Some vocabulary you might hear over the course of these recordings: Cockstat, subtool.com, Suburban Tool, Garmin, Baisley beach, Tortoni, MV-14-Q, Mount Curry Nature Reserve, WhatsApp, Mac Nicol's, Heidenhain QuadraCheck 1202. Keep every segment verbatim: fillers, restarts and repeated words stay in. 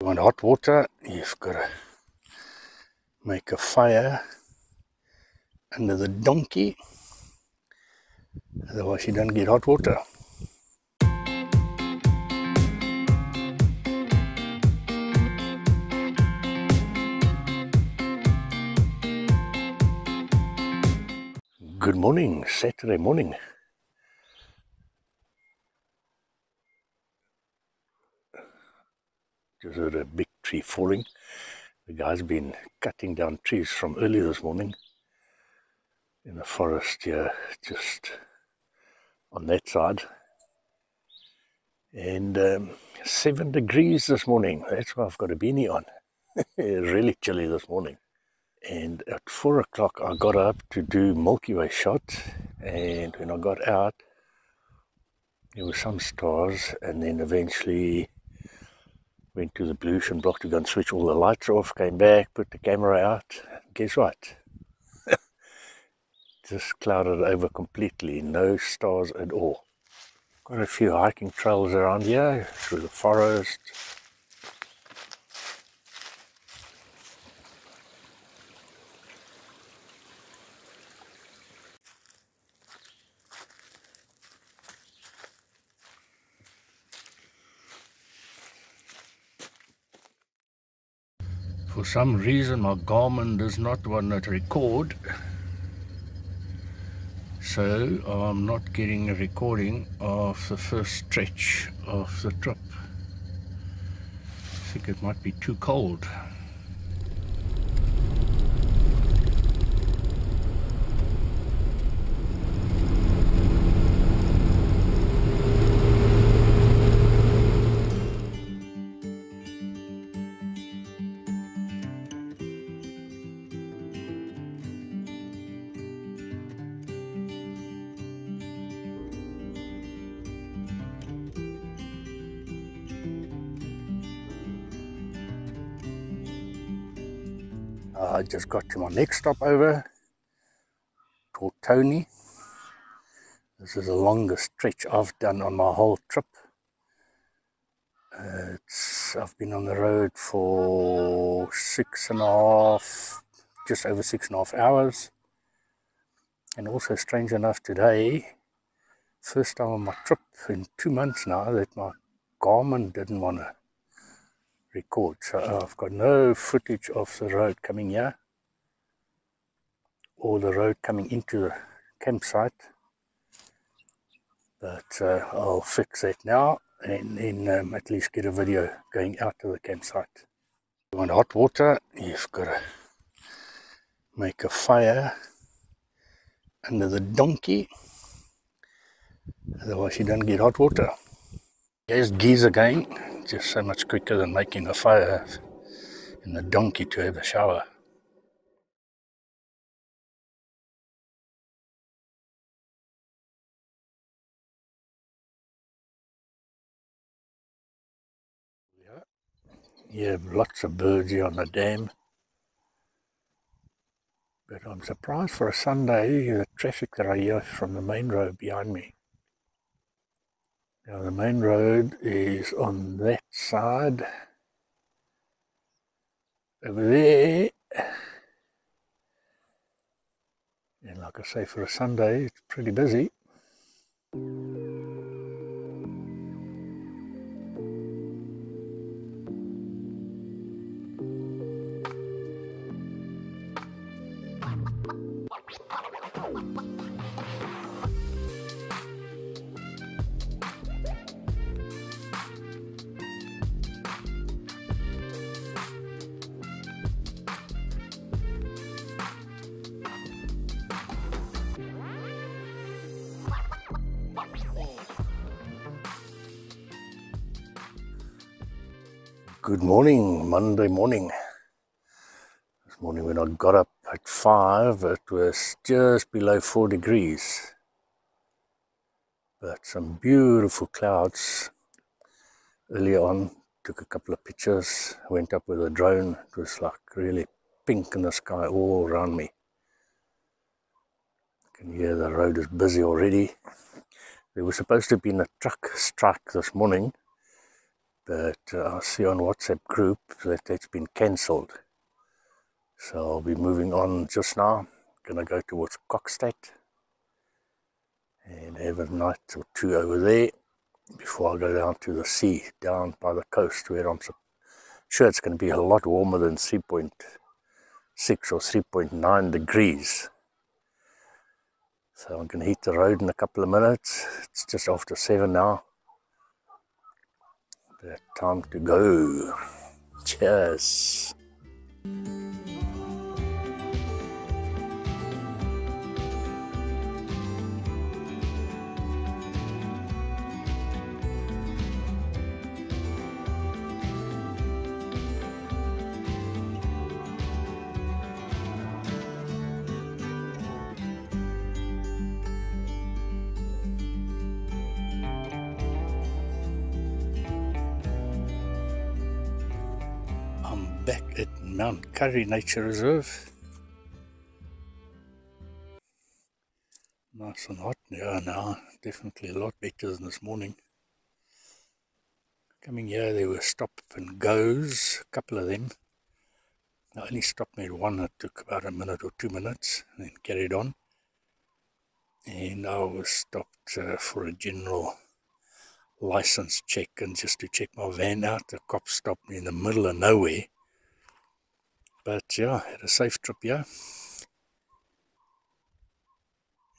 you want hot water, you've got to make a fire under the donkey, otherwise you don't get hot water. Good morning, Saturday morning. Just heard a big tree falling. The guy's been cutting down trees from early this morning in the forest here, just on that side. And um, seven degrees this morning. That's why I've got a beanie on. It's really chilly this morning. And at four o'clock I got up to do Milky Way shots, and when I got out there were some stars, and then eventually went to the pollution block to go and switch all the lights off, came back, put the camera out. Guess what? Just clouded over completely, no stars at all. Got a few hiking trails around here, through the forest. For some reason my Garmin does not want to record, so I'm not getting a recording of the first stretch of the trip. I think it might be too cold. I just got to my next stopover, Tortoni. This is the longest stretch I've done on my whole trip. Uh, it's, I've been on the road for six and a half, just over six and a half hours. And also, strange enough, today, first time on my trip in two months now that my Garmin didn't want to record, so I've got no footage of the road coming here or the road coming into the campsite, but uh, I'll fix that now and then um, at least get a video going out to the campsite. If you want hot water, you've got to make a fire under the donkey, otherwise you don't get hot water. There's geyser again, just so much quicker than making a fire in the donkey to have a shower. Yeah, you have lots of birds here on the dam. But I'm surprised for a Sunday, the traffic that I hear from the main road behind me. Now the main road is on that side, over there, and like I say, for a Sunday it's pretty busy. Good morning, Monday morning. This morning when I got up at five, it was just below four degrees. But some beautiful clouds. Early on, took a couple of pictures, went up with a drone. It was like really pink in the sky all around me. You can hear the road is busy already. There was supposed to have been a truck strike this morning, that I see on WhatsApp group that that's been cancelled. So I'll be moving on just now. Gonna go towards Cockstat and have a night or two over there before I go down to the sea, down by the coast, where I'm sure it's going to be a lot warmer than three point six or three point nine degrees. So I'm going to hit the road in a couple of minutes. It's just after seven now. But time to go. Cheers. Back at Mount Curry Nature Reserve. Nice and hot now, now, definitely a lot better than this morning. Coming here there were stop and goes, a couple of them. I only stopped me at one that took about a minute or two minutes and then carried on. And I was stopped uh, for a general license check and just to check my van out. The cops stopped me in the middle of nowhere. But yeah, had a safe trip here.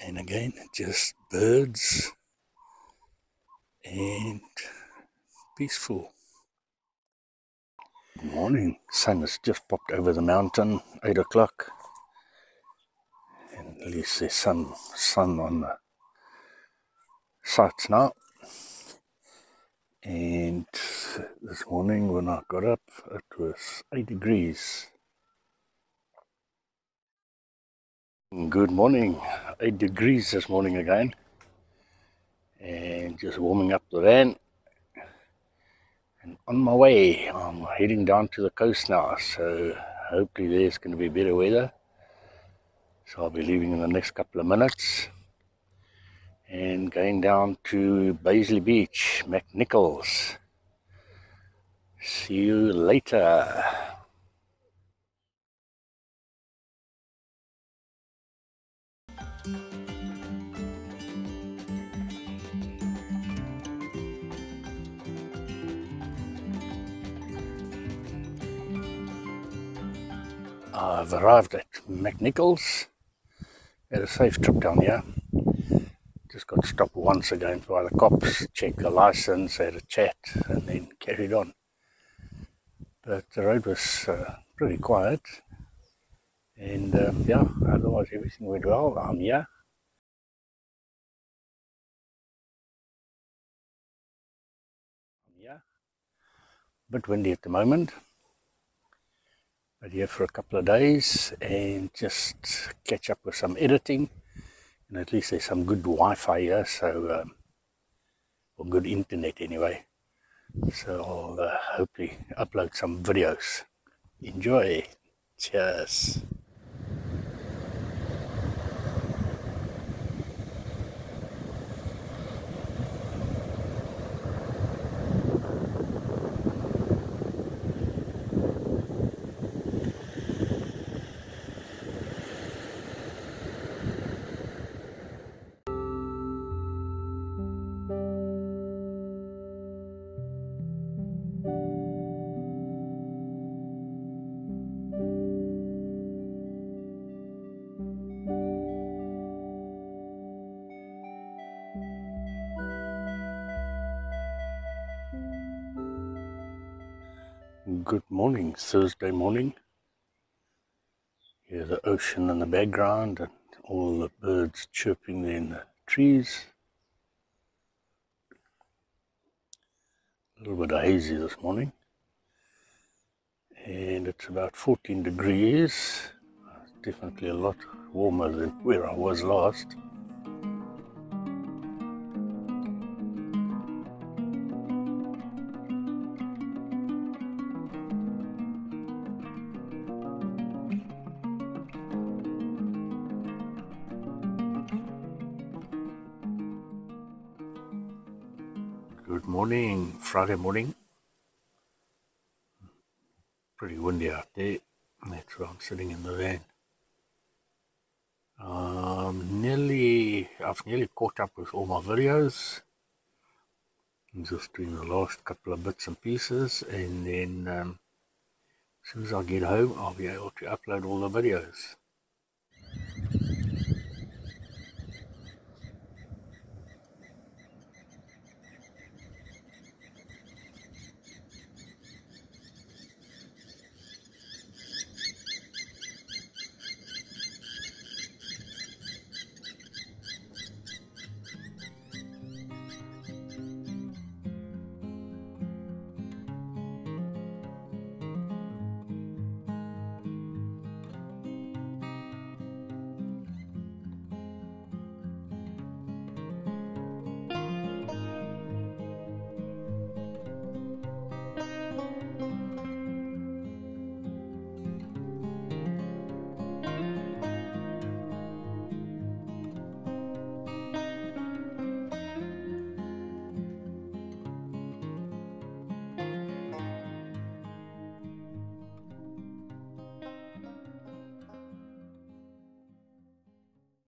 And again, just birds and peaceful. Good morning. Sun has just popped over the mountain, eight o'clock. And at least there's some sun on the sights now. And this morning when I got up, it was eight degrees. Good morning, eight degrees this morning again, and just warming up the van, and on my way I'm heading down to the coast now, so hopefully there's going to be better weather, so I'll be leaving in the next couple of minutes and going down to Baisley Beach, Mac Nicol's. See you later. I've arrived at Mac Nicol's. Had a safe trip down here. Just got stopped once again by the cops, checked the license, had a chat, and then carried on. But the road was uh, pretty quiet, and um, yeah, otherwise everything went well. I'm here. I'm here. A bit windy at the moment. But here for a couple of days and just catch up with some editing, and at least there's some good Wi-Fi here, so um, or good internet anyway, so I'll uh, hopefully upload some videos. Enjoy. Cheers. Good morning, Thursday morning. Hear the ocean in the background and all the birds chirping there in the trees. A little bit hazy this morning. And it's about fourteen degrees. Definitely a lot warmer than where I was last. Good morning, Friday morning. pretty windy out there. That's why I'm sitting in the van. Um, nearly, I've nearly caught up with all my videos. I'm just doing the last couple of bits and pieces, and then um, as soon as I get home I'll be able to upload all the videos.